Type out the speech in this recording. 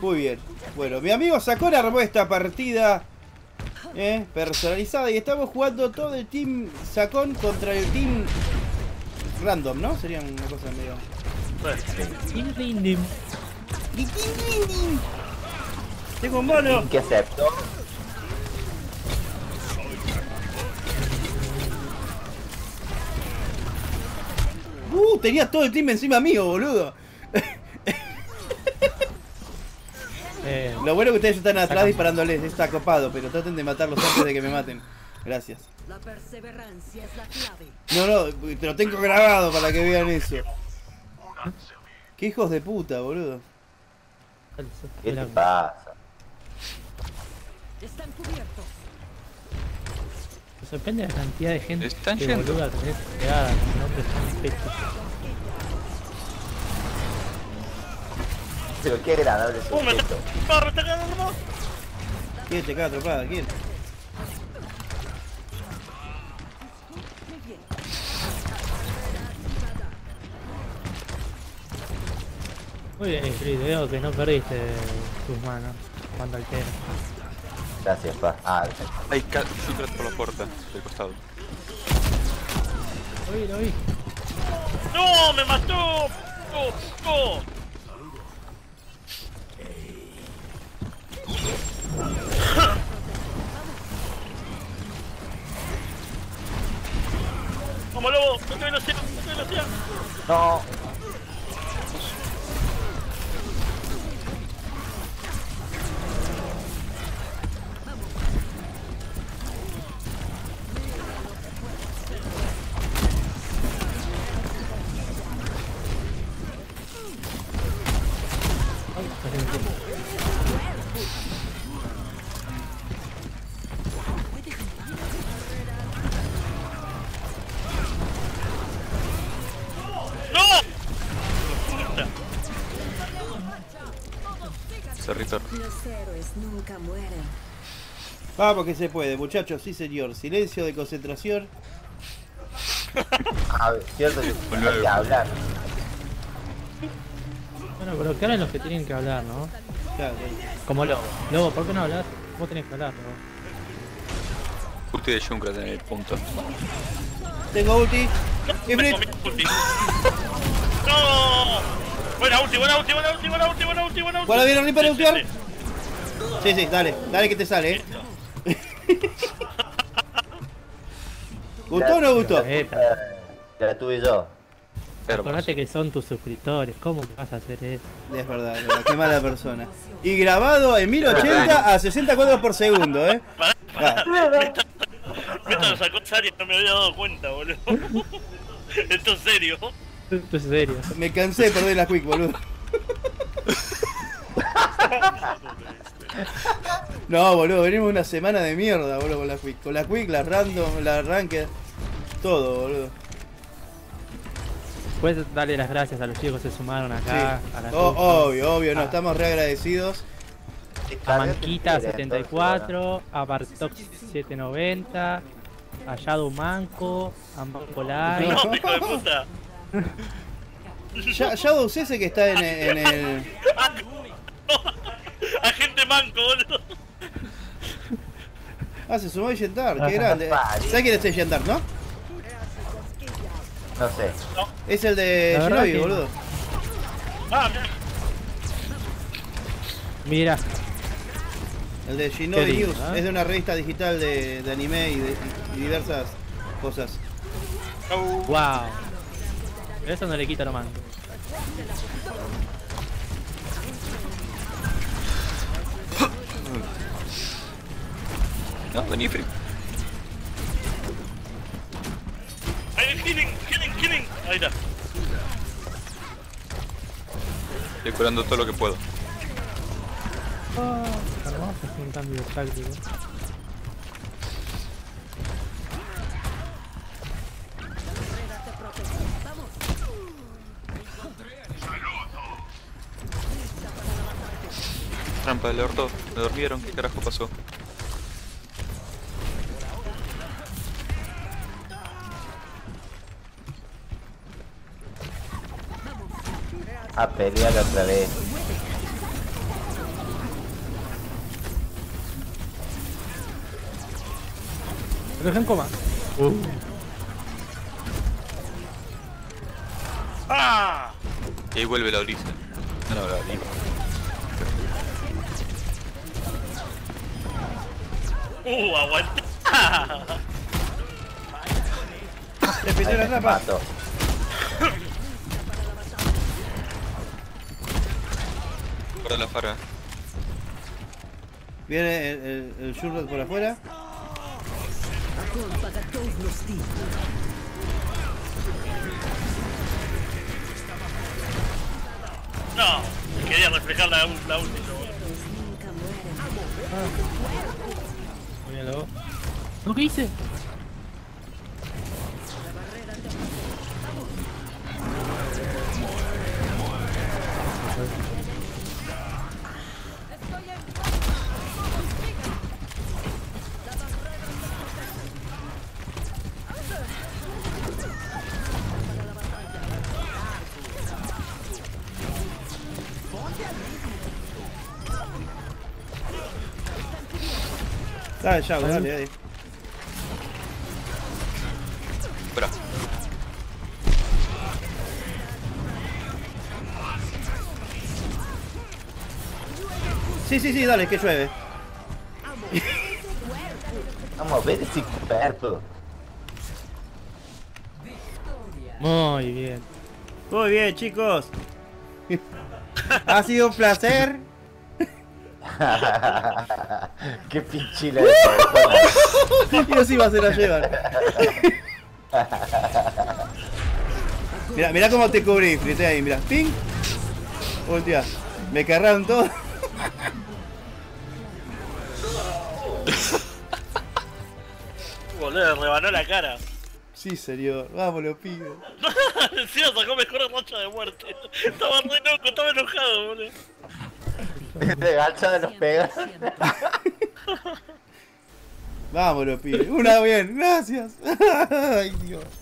Muy bien. Bueno, mi amigo Sacón armó esta partida personalizada y estamos jugando todo el team Sacón contra el team random, ¿no? Sería una cosa medio... Tengo un mono. Que acepto. Tenía todo el team encima mío, boludo. Lo bueno que ustedes están atrás sacando, disparándoles, está copado, pero traten de matarlos antes de que me maten. Gracias. La perseverancia es la clave. No, te lo tengo grabado para que vean eso. Qué hijos de puta, boludo. ¿Qué te pasa? Están cubiertos. Me sorprende la cantidad de gente están que yendo, boluda, tenés pegada, con nombres tan pechos. Pero qué agradable es esto. ¡Me está cagando, hermano! ¿Quién te caga atropada? ¿Quién? Muy bien, Street, veo que no perdiste tus manos cuando alteras. Gracias, pa. Hay Junkrat por la puerta, del costado. Lo vi. ¡No! ¡Me mató! ¡Oh! ¡Vamos, lobo! ¡No te velocidad! ¡No! Los héroes nunca mueren. Vamos que se puede, muchachos, sí señor. Silencio de concentración. A ver, cierto que hay que hablar. Bueno, pero que hablan los que tienen que hablar, ¿no? Claro. Como Lobo. Lobo, ¿por qué no hablas? Vos tenés que hablar, ¿no? Ulti de Junkrat en el punto. Tengo ulti. ¡No! Buena ulti. ¿Cuál vieron ni para ultiar? Sí, dale que te sale, ¿Gustó o no gustó? La tuve yo. Acordate que son tus suscriptores, ¿cómo vas a hacer eso? Es verdad, qué mala persona. Y grabado en 1080 a 60 cuadros por segundo, Pará. Me sacó Charis, no me había dado cuenta, boludo. Esto es serio. Esto es serio. Me cansé de perder la quick, boludo. No, boludo, venimos una semana de mierda, boludo, con la quick. Con la quick, la random, la ranked, todo, boludo. Puedes darle las gracias a los chicos que se sumaron acá. Sí. Obvio, no, estamos re agradecidos. A Manquita 74, a Bartox 790, a Yadu Manco, a Manco Live. No, hijo de puta. Yadu ese que está en el... Agente Manco, boludo. Se sumó a Yentard, qué grande. ¿Sabes quién es Yentard, no? No sé. Es el de Shinobi, boludo. Mira. El de Shinobi News, es de una revista digital de anime y diversas cosas. Wow. Pero eso no le quita lo malo. No, vení free. Ahí healing. Ahí está. Estoy curando todo lo que puedo. Vamos a hacer un cambio táctico. Trampa del orto, me dormieron, ¿qué carajo pasó? A pelear otra vez. Lo dejé en coma. ¡Ah! Y ahí vuelve la Orisa. No, la Orisa. ¡Aguanta! ¡Te pisé la trampa! Corta la farga. Viene el Junkrat por afuera. No, quería reflejar la última. Míralo. ¿No qué hice? Dale, ya, dale, ahí. Espera. Sí, dale, que llueve. Vamos a ver si coberto. Muy bien. Muy bien, chicos. Ha sido un placer. Qué pinchila de Yo sí se la llevar. mirá cómo te cubrí, frité ahí, mirá. ¡Ping! Hostia, me carraron todo. Boludo, rebanó la cara. Sí, señor, vamos los pibes. Sí, lo sacó mejor racha de muerte. Estaba re loco, estaba enojado, boludo. De gancho de los pegas. Vámonos, pibe. Una bien, gracias. Ay, Dios.